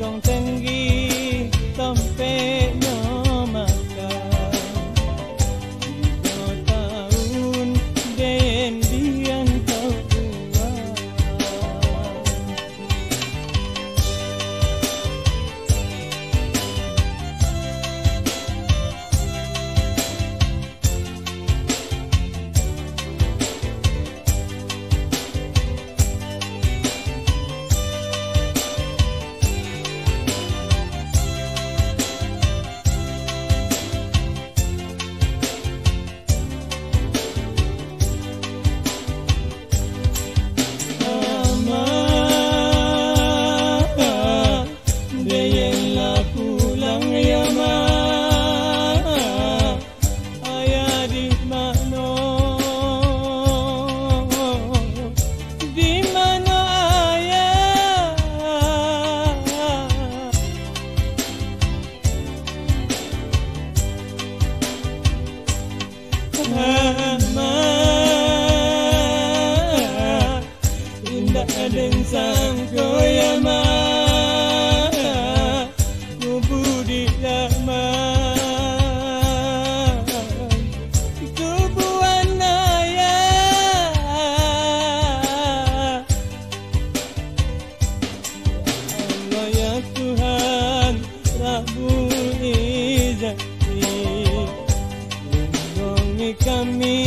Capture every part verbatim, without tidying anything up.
dong tinggi sampai nyamaka tiga tahun dan dia kau buat kami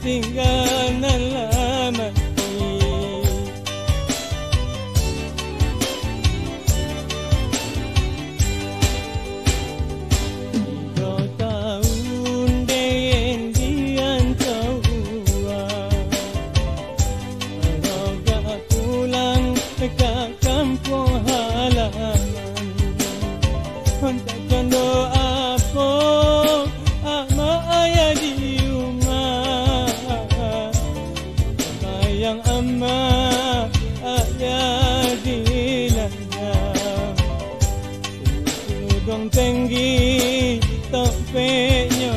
tinggal lama tiga tahun dan dia tahu kalau gak pulang ke kampung halaman hantarkan doa pun tinggi topiknya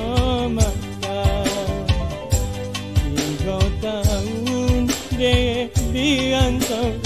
maka tiga tahun dia diantar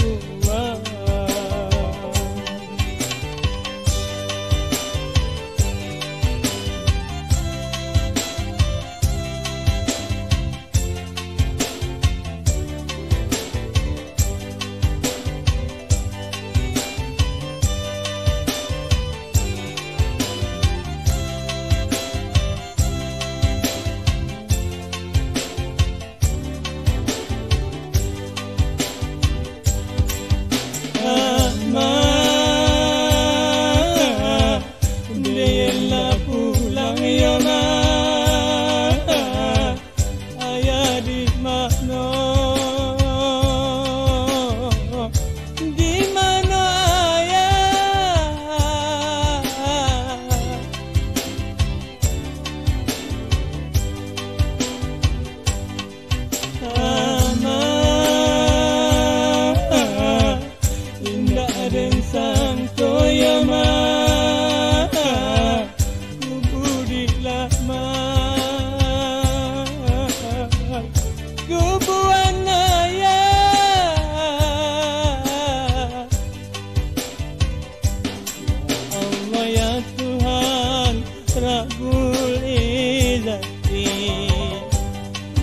Rabbul Izzati,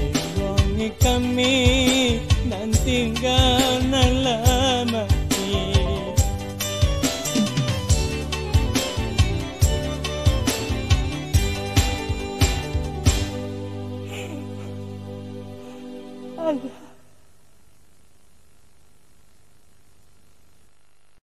lindungi kami dan tinggalkan lama ini.